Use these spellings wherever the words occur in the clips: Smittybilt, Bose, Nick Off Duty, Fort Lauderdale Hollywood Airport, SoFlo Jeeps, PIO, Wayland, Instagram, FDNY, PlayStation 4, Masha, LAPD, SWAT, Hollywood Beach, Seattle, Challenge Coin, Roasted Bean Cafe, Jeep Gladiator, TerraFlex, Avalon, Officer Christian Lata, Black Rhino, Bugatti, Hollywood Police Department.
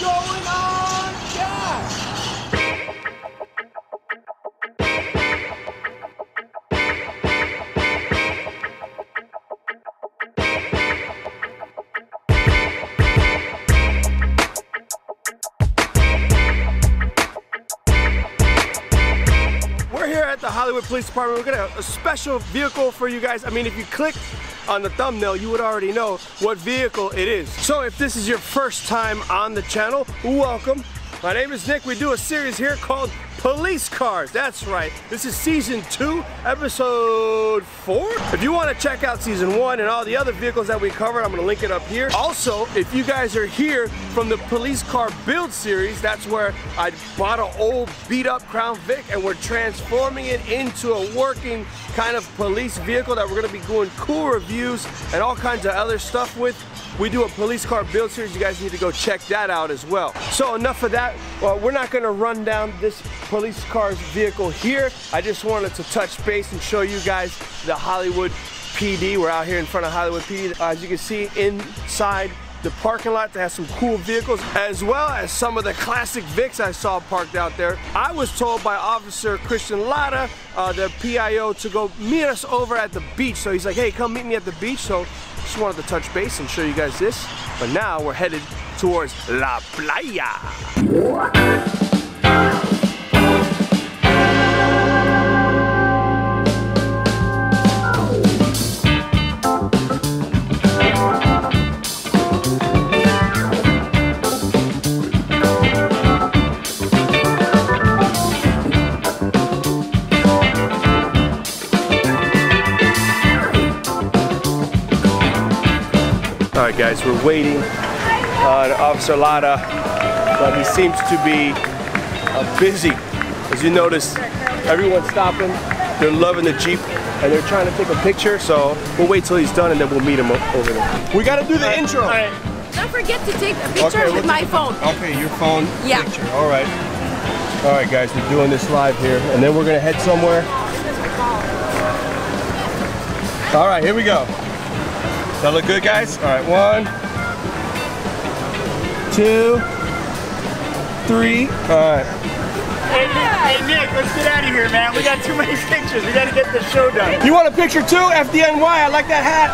going on, Jack? The Hollywood Police Department. We're gonna have a special vehicle for you guys. I mean, if you click on the thumbnail, you would already know what vehicle it is. So if this is your first time on the channel, welcome. My name is Nick. We do a series here called Police Cars. That's right. This is season 2, episode 4. If you want to check out season 1 and all the other vehicles that we covered, I'm gonna link it up here. Also, if you guys are here from the Police Car Build series, that's where I bought an old beat up Crown Vic and we're transforming it into a working kind of police vehicle that we're gonna be doing cool reviews and all kinds of other stuff with. We do a police car build series. You guys need to go check that out as well. So enough of that. We're not gonna run down this police car's vehicle here. I just wanted to touch base and show you guys the Hollywood PD. We're out here in front of Hollywood PD. As you can see, inside the parking lot, that has some cool vehicles, as well as some of the classic Vics I saw parked out there. I was told by Officer Christian Lata, the PIO, to go meet us over at the beach. So he's like, hey, come meet me at the beach. So just wanted to touch base and show you guys this. But now we're headed towards La Playa. Alright guys, we're waiting on Officer Lata, but he seems to be busy. As you notice, everyone's stopping, they're loving the Jeep, and they're trying to take a picture, so we'll wait till he's done and then we'll meet him over there. We gotta do the intro! All right. Don't forget to take a picture with my phone. Okay, your phone picture, alright. Alright guys, we're doing this live here, and then we're gonna head somewhere. Alright, here we go. Does that look good, guys? All right, 1, 2, 3, all right. Hey, Nick, let's get out of here, man. We got too many pictures. We got to get this show done. You want a picture too? FDNY, I like that hat.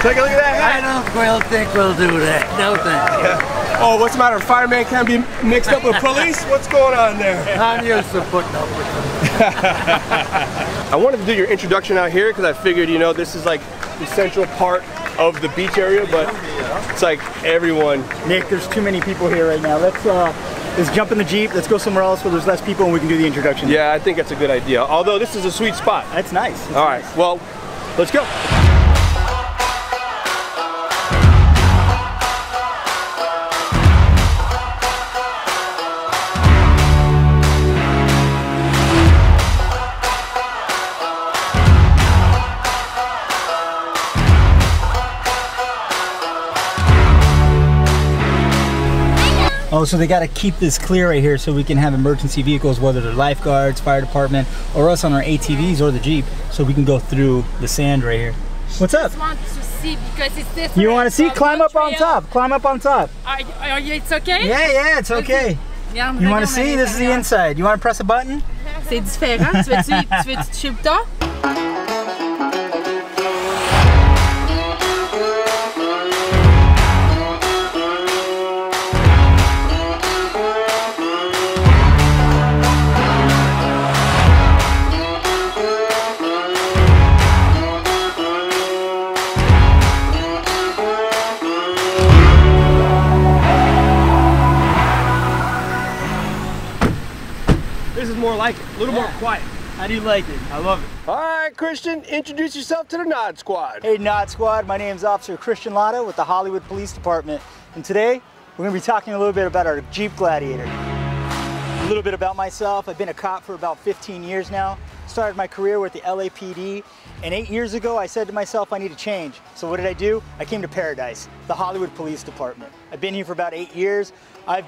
Take a look at that hat. I don't think we'll do that. No thanks. Yeah. Oh, what's the matter? Fireman can't be mixed up with police? What's going on there? I'm used to putting up with them. I wanted to do your introduction out here because I figured, you know, this is like the central part of the beach area, but it's like everyone. Nick, there's too many people here right now. Let's jump in the Jeep, let's go somewhere else where there's less people and we can do the introduction. Yeah, I think that's a good idea. Although this is a sweet spot. That's nice. That's all right, nice. Well, let's go. Oh, so they got to keep this clear right here so we can have emergency vehicles, whether they're lifeguards, fire department, or us on our ATVs or the Jeep, so we can go through the sand right here. What's up? I just want to see because it's different. You want to see? Climb up on top. Climb up on top. It's okay? Yeah, yeah, it's okay. You want to see? This is the inside. You want to press a button? It's fair. It's cheap. A little more quiet. How do you like it? I love it. All right, Christian, introduce yourself to the Nod Squad. Hey, Nod Squad. My name is Officer Christian Lata with the Hollywood Police Department. And today, we're going to be talking a little bit about our Jeep Gladiator. A little bit about myself. I've been a cop for about 15 years now. Started my career with the LAPD. And 8 years ago, I said to myself, I need a change. So what did I do? I came to Paradise, the Hollywood Police Department. I've been here for about 8 years. I've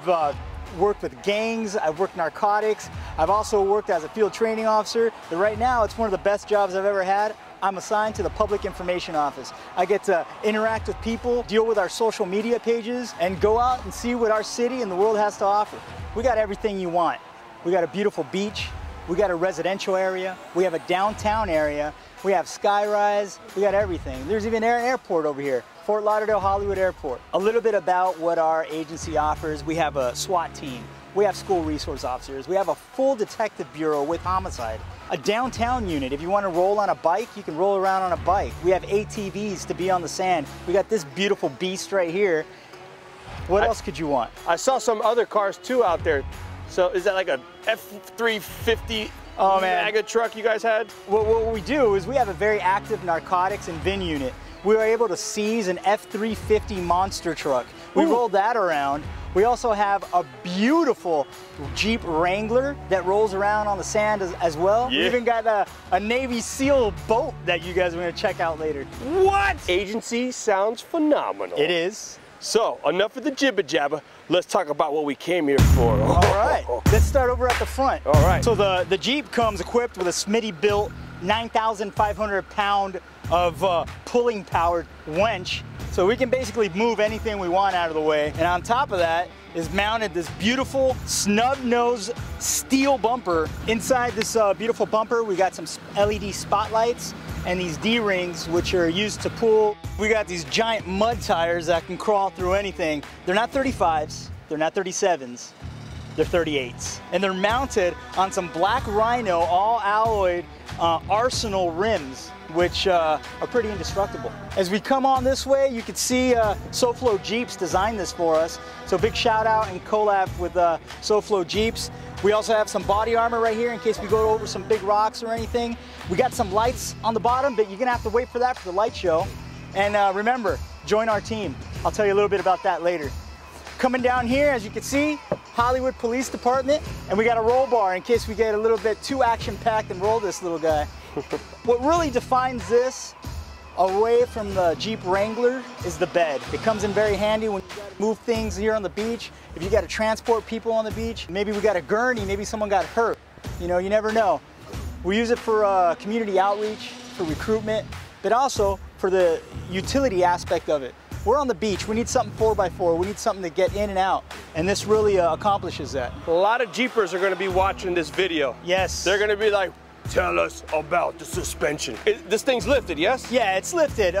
worked with gangs, I've worked narcotics, I've also worked as a field training officer, but right now it's one of the best jobs I've ever had. I'm assigned to the Public Information Office. I get to interact with people, deal with our social media pages, and go out and see what our city and the world has to offer. We got everything you want. We got a beautiful beach. We got a residential area. We have a downtown area. We have skyrise. We got everything. There's even an airport over here, Fort Lauderdale Hollywood Airport. A little bit about what our agency offers. We have a SWAT team. We have school resource officers. We have a full detective bureau with homicide. A downtown unit. If you want to roll on a bike, you can roll around on a bike. We have ATVs to be on the sand. We got this beautiful beast right here. What else could you want? I saw some other cars too out there. So is that like a F-350 mega truck you guys had? Well, what we do is we have a very active narcotics and VIN unit. We were able to seize an F-350 monster truck. We rolled that around. We also have a beautiful Jeep Wrangler that rolls around on the sand as well. Yeah. We even got a Navy SEAL boat that you guys are going to check out later. What? Agency sounds phenomenal. It is. So, enough of the jibber jabber. Let's talk about what we came here for. All right, let's start over at the front. All right. So the Jeep comes equipped with a Smittybilt 9,500 pound of pulling powered winch. So we can basically move anything we want out of the way. And on top of that is mounted this beautiful snub nose steel bumper. Inside this beautiful bumper, we got some LED spotlights and these D-rings, which are used to pull. We got these giant mud tires that can crawl through anything. They're not 35s, they're not 37s, they're 38s. And they're mounted on some Black Rhino all alloyed Arsenal rims, which are pretty indestructible. As we come on this way, you can see SoFlo Jeeps designed this for us. So big shout out and collab with SoFlo Jeeps. We also have some body armor right here in case we go over some big rocks or anything. We got some lights on the bottom, but you're gonna have to wait for that for the light show. And remember, join our team. I'll tell you a little bit about that later. Coming down here, as you can see, Hollywood Police Department, and we got a roll bar in case we get a little bit too action-packed and roll this little guy. What really defines this away from the Jeep Wrangler is the bed. It comes in very handy when you gotta move things here on the beach, if you gotta transport people on the beach, maybe we got a gurney, maybe someone got hurt. You know, you never know. We use it for community outreach, for recruitment, but also for the utility aspect of it. We're on the beach, we need something 4x4, we need something to get in and out, and this really accomplishes that. A lot of Jeepers are gonna be watching this video. Yes. They're gonna be like, tell us about the suspension. This thing's lifted, yes? Yeah, it's lifted.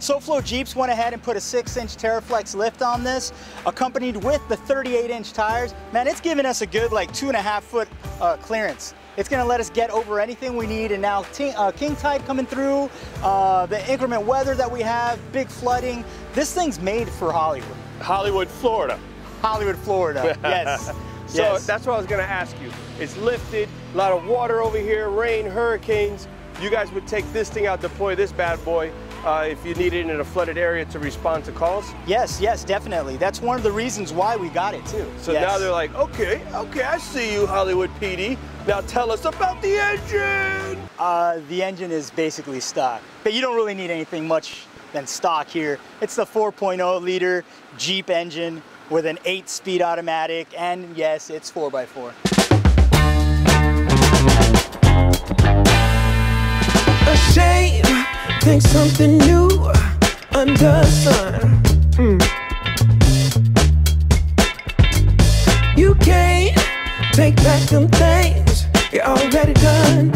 SoFlo Jeeps went ahead and put a 6-inch TerraFlex lift on this, accompanied with the 38-inch tires. Man, it's giving us a good like 2.5 foot clearance. It's gonna let us get over anything we need, and now king tide coming through, the inclement weather that we have, big flooding. This thing's made for Hollywood. Hollywood, Florida. Hollywood, Florida, yes. So that's what I was gonna ask you. It's lifted, a lot of water over here, rain, hurricanes. You guys would take this thing out, deploy this bad boy if you need it in a flooded area to respond to calls? Yes, yes, definitely. That's one of the reasons why we got it too. So now they're like, okay, I see you, Hollywood PD. Now tell us about the engine. The engine is basically stock, but you don't really need anything much than stock here. It's the 4.0 liter Jeep engine with an 8-speed automatic, and yes, it's 4x4. A shame, think something new under the sun. You can't take back them things you're already done.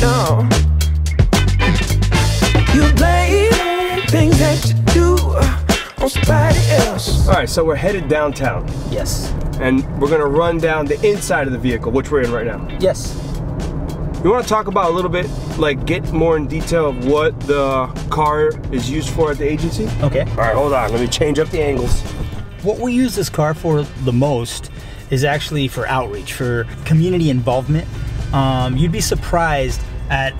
No, you blame things that you do. All right, so we're headed downtown. Yes. And we're gonna run down the inside of the vehicle, which we're in right now. Yes. We wanna talk about a little bit, like get more in detail of what the car is used for at the agency. Okay. All right, hold on, let me change up the angles. What we use this car for the most is actually for outreach, for community involvement. You'd be surprised at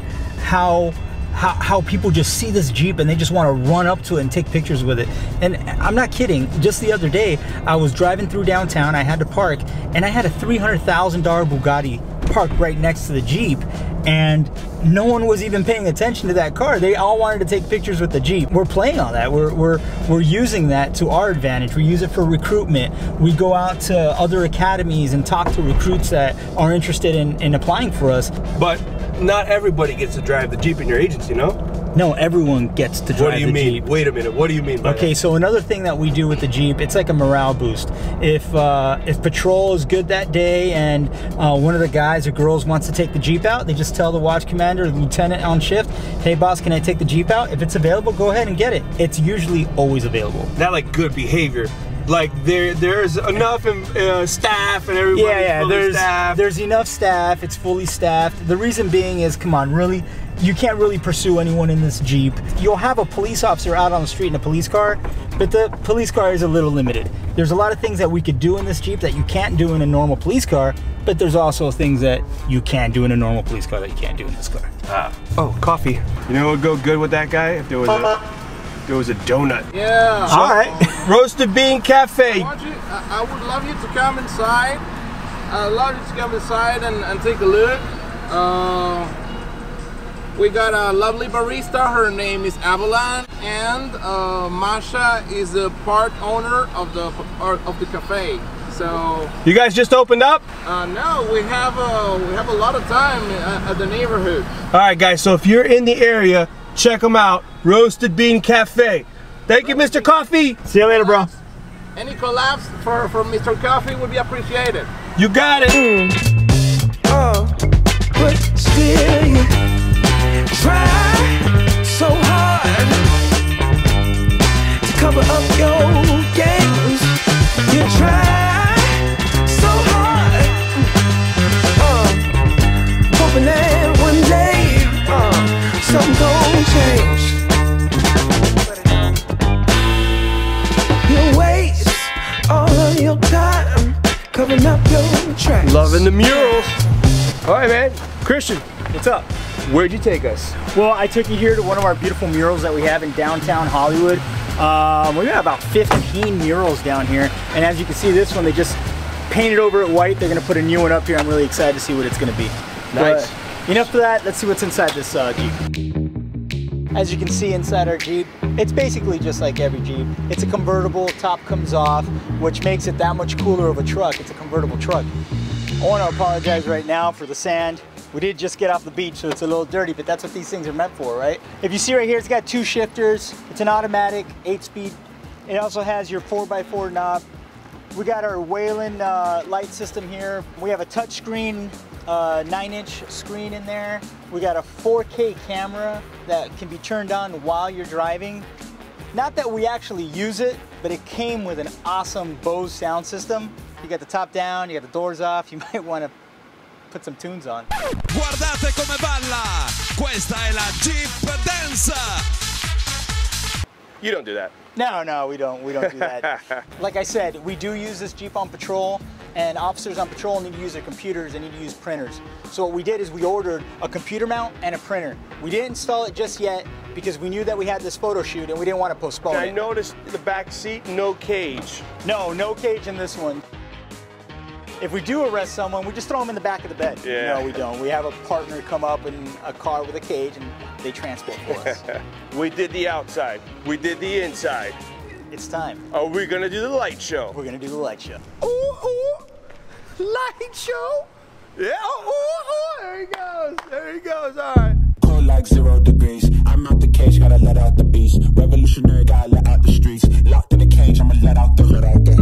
how people just see this Jeep and they just want to run up to it and take pictures with it. And I'm not kidding, just the other day, I was driving through downtown, I had to park, and I had a $300,000 Bugatti parked right next to the Jeep, and no one was even paying attention to that car. They all wanted to take pictures with the Jeep. We're playing on that. We're using that to our advantage. We use it for recruitment. We go out to other academies and talk to recruits that are interested in applying for us. But not everybody gets to drive the Jeep in your agency, no? No, everyone gets to drive the Jeep. What do you mean? Wait a minute, what do you mean by that? Okay, so another thing that we do with the Jeep, it's like a morale boost. If patrol is good that day and one of the guys or girls wants to take the Jeep out, they just tell the watch commander or the lieutenant on shift, hey boss, can I take the Jeep out? If it's available, go ahead and get it. It's usually always available. Not like good behavior. Like there's enough staff and everybody. Yeah, there's enough staff. It's fully staffed. The reason being is, come on, really, you can't really pursue anyone in this Jeep. You'll have a police officer out on the street in a police car, but the police car is a little limited. There's a lot of things that we could do in this Jeep that you can't do in a normal police car, but there's also things that you can do in a normal police car that you can't do in this car. Oh, coffee. You know what would go good with that guy? If there was a donut. Yeah. So, all right. Roasted Bean Cafe. I would love you to come inside. I'd love you to come inside and take a look. We got a lovely barista. Her name is Avalon, and Masha is a part owner of the cafe. So you guys just opened up? No, we have a lot of time at the neighborhood. All right, guys. So if you're in the area, check them out. Roasted Bean Cafe. Thank you, Mr. Coffee. See you later, bro. Any collabs for Mr. Coffee would be appreciated. You got it. Oh, but still you try so hard to cover up your games. You try so hard, hoping that one day something gon' change. You waste all of your time covering up your tracks. Loving the murals. All right, man. Christian, what's up? Where'd you take us? Well, I took you here to one of our beautiful murals that we have in downtown Hollywood. We got about 15 murals down here, and as you can see, this one they just painted over it white. They're gonna put a new one up here. I'm really excited to see what it's gonna be. Nice. But enough of that. Let's see what's inside this Jeep. As you can see inside our Jeep, it's basically just like every Jeep. It's a convertible, top comes off, which makes it that much cooler of a truck. It's a convertible truck. I want to apologize right now for the sand. We did just get off the beach, so it's a little dirty, but that's what these things are meant for, right? If you see right here, it's got two shifters. It's an automatic 8-speed. It also has your 4x4 knob. We got our Wayland light system here. We have a touchscreen. 9-inch screen in there. We got a 4K camera that can be turned on while you're driving. Not that we actually use it, but it came with an awesome Bose sound system. You got the top down, you got the doors off. You might want to put some tunes on. Guardate come balla. Questa è la Jeep danza. You don't do that. No, we don't do that. Like I said, we do use this Jeep on patrol, and officers on patrol need to use their computers, they need to use printers. So what we did is we ordered a computer mount and a printer. We didn't install it just yet because we knew that we had this photo shoot and we didn't want to postpone it. I noticed in the back seat, no cage. No cage in this one. If we do arrest someone, we just throw them in the back of the bed. Yeah. No, we don't. We have a partner come up in a car with a cage and they transport for us. We did the outside. We did the inside. It's time. Are we gonna do the light show? We're gonna do the light show. Ooh, light show? Yeah, ooh, there he goes, all right. Cold like 0 degrees, I'm out the cage, gotta let out the beast. Revolutionary, gotta let out the streets. Locked in the cage, I'ma let out the hood, out the.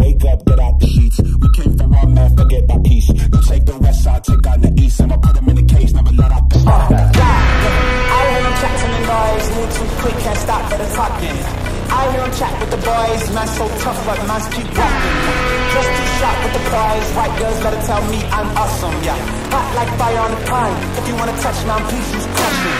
Wake up, get out the sheets. We came from our mouth, forget my peace. You take the west side, take on the east. I'ma put them in the cage, never let out the streets. I hear them chatting and noise, move too quick, can't stop for the fucking. I don't chat with the boys, man so tough but man keep rocking. Just too sharp with the prize, white girls better tell me I'm awesome, yeah. Hot like fire on the pine, if you wanna touch man please just touch me.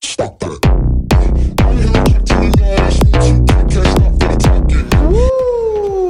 Stop it.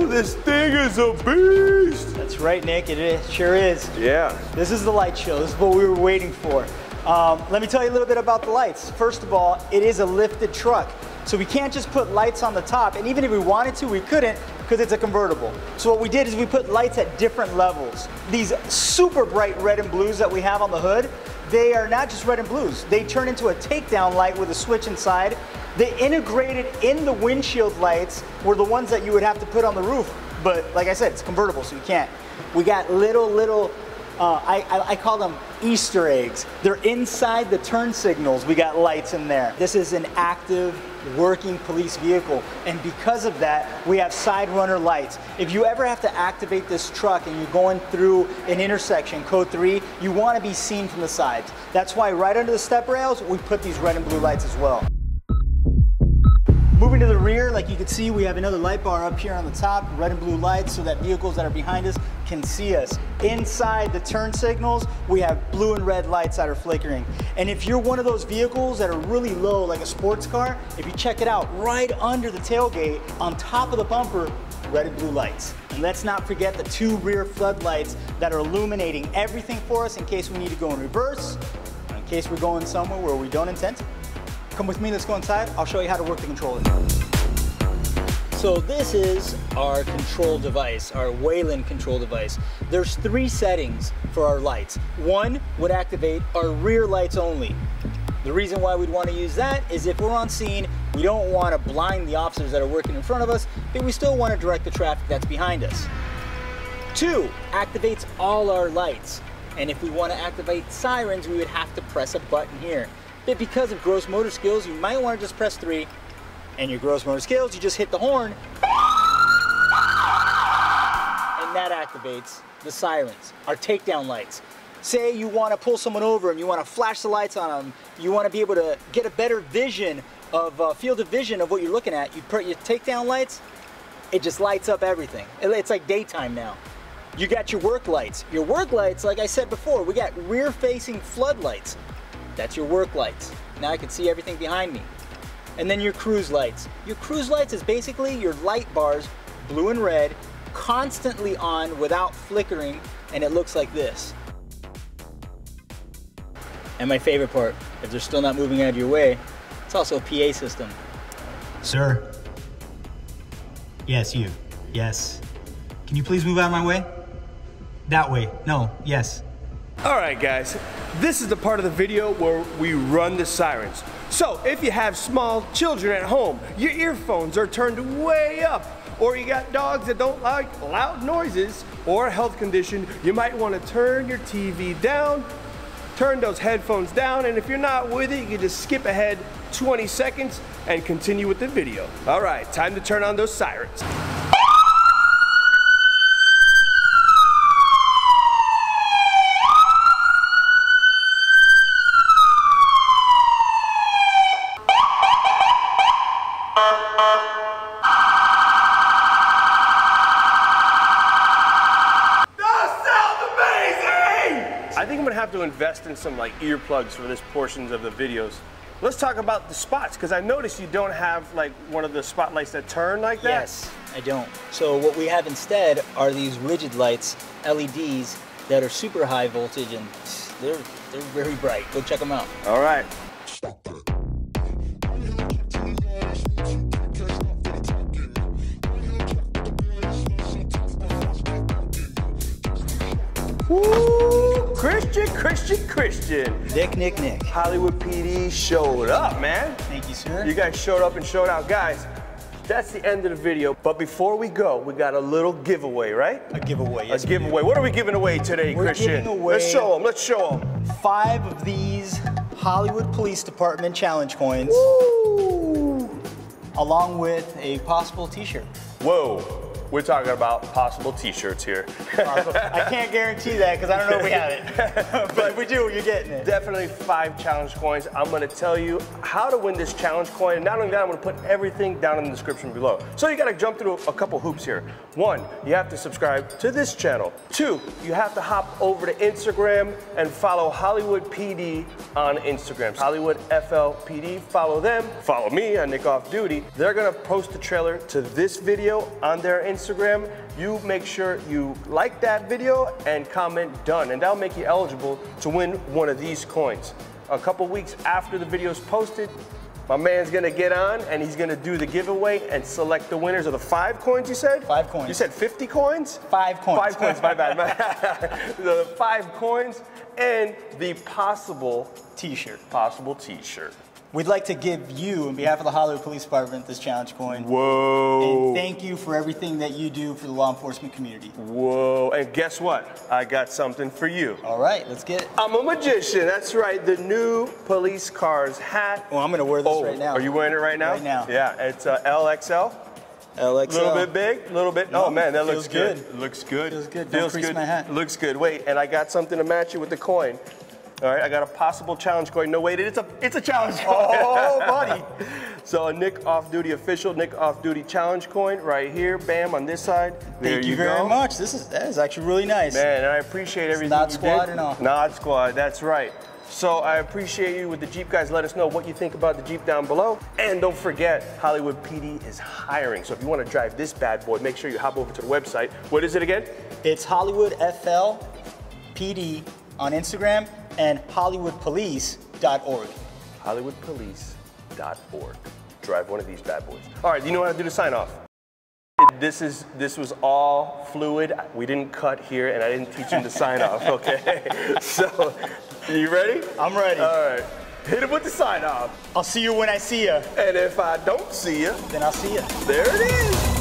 This thing is a beast! That's right, Nick, it sure is. Yeah. This is the light show, this is what we were waiting for. Let me tell you a little bit about the lights. First of all, it is a lifted truck. So we can't just put lights on the top, and even if we wanted to, we couldn't because it's a convertible. So what we did is we put lights at different levels. These super bright red and blues that we have on the hood, they are not just red and blues. They turn into a takedown light with a switch inside. The integrated in the windshield lights were the ones that you would have to put on the roof. But like I said, it's convertible, so you can't. We got little, I call them Easter eggs. They're inside the turn signals. We got lights in there. This is an active working police vehicle, and because of that, we have side runner lights. If you ever have to activate this truck and you're going through an intersection, code 3, you want to be seen from the sides. That's why right under the step rails, we put these red and blue lights as well. Moving to the rear, like you can see, we have another light bar up here on the top, red and blue lights, so that vehicles that are behind us can see us. Inside the turn signals, we have blue and red lights that are flickering. And if you're one of those vehicles that are really low, like a sports car, if you check it out, right under the tailgate, on top of the bumper, red and blue lights. And let's not forget the two rear floodlights that are illuminating everything for us in case we need to go in reverse, or in case we're going somewhere where we don't intend to. Come with me, let's go inside. I'll show you how to work the controller. So this is our control device, our Wayland control device. There's 3 settings for our lights. 1 would activate our rear lights only. The reason why we'd want to use that is if we're on scene, we don't want to blind the officers that are working in front of us, but we still want to direct the traffic that's behind us. 2 activates all our lights. And if we want to activate sirens, we would have to press a button here. But because of gross motor skills, you might want to just press 3, and your gross motor skills, you just hit the horn, and that activates the sirens, our takedown lights. Say you want to pull someone over and you want to flash the lights on them, you want to be able to get a better vision of field of vision of what you're looking at, you put your takedown lights, it just lights up everything. It's like daytime now. You got your work lights. Your work lights, like I said before, we got rear-facing floodlights. That's your work lights. Now I can see everything behind me. And then your cruise lights. Your cruise lights is basically your light bars, blue and red, constantly on without flickering, and it looks like this. And my favorite part, if they're still not moving out of your way, it's also a PA system. Sir. Yes, you. Yes. Can you please move out of my way? That way. No. Yes. All right, guys. This is the part of the video where we run the sirens. So if you have small children at home, your earphones are turned way up, or you got dogs that don't like loud noises, or a health condition, you might want to turn your TV down, turn those headphones down, and if you're not with it, you can just skip ahead 20 seconds and continue with the video. All right, time to turn on those sirens. To invest in some like earplugs for this portions of the videos. Let's talk about the spots, because I noticed you don't have like one of the spotlights that turn like that. Yes, I don't. So what we have instead are these rigid lights, LEDs, that are super high voltage, and they're very bright. Go check them out. All right. Christian. Nick. Hollywood PD showed up, man. Thank you, sir. You guys showed up and showed out. Guys, that's the end of the video. But before we go, we got a little giveaway, right? A giveaway, yes. A giveaway. What are we giving away today, Christian? We're giving away... Let's show them. 5 of these Hollywood Police Department challenge coins. Woo! Along with a possible t-shirt. Whoa. We're talking about possible t-shirts here. I can't guarantee that because I don't know if we have it. But if we do, you're getting it. Definitely 5 challenge coins. I'm going to tell you how to win this challenge coin. And not only that, I'm going to put everything down in the description below. So you got to jump through a couple hoops here. 1, you have to subscribe to this channel. 2, you have to hop over to Instagram and follow Hollywood PD on Instagram. Hollywood FLPD, follow them. Follow me on Nick Off Duty. They're going to post the trailer to this video on their Instagram. You make sure you like that video and comment done, and that'll make you eligible to win one of these coins. A couple weeks after the video is posted, My man's gonna get on and he's gonna do the giveaway and select the winners of the 5 coins you said? 5 coins. You said 50 coins? 5 coins. 5 coins, my bad. The 5 coins and the possible t-shirt. Possible t-shirt. We'd like to give you, on behalf of the Hollywood Police Department, this challenge coin. Whoa. And thank you for everything that you do for the law enforcement community. Whoa. And guess what? I got something for you. All right, let's get it. I'm a magician. That's right. The new police car's hat. Well, I'm going to wear this right now. Are you wearing it right now? Right now. Yeah, it's LXL. LXL. A little bit big, a little bit. No, oh, man, that looks good. Looks good. Feels good. Don't crease my hat. Looks good. Wait, and I got something to match it with the coin. All right, I got a possible challenge coin. No, wait, it's a challenge coin. Oh, buddy. So a Nick Off Duty official, Nick Off Duty challenge coin right here. Bam, on this side. Thank you very much. That is actually really nice. Man, and I appreciate everything you did. Nod Squad and all. Nod Squad, that's right. So I appreciate you with the Jeep, guys. Let us know what you think about the Jeep down below. And don't forget, Hollywood PD is hiring. So if you want to drive this bad boy, make sure you hop over to the website. What is it again? It's Hollywood FL PD on Instagram. And HollywoodPolice.org. HollywoodPolice.org. Drive one of these bad boys. All right, you know how to do the sign off. This was all fluid. We didn't cut here, and I didn't teach him the sign off. Okay. So, you ready? I'm ready. All right. Hit him with the sign off. I'll see you when I see you. And if I don't see you, then I'll see you. There it is.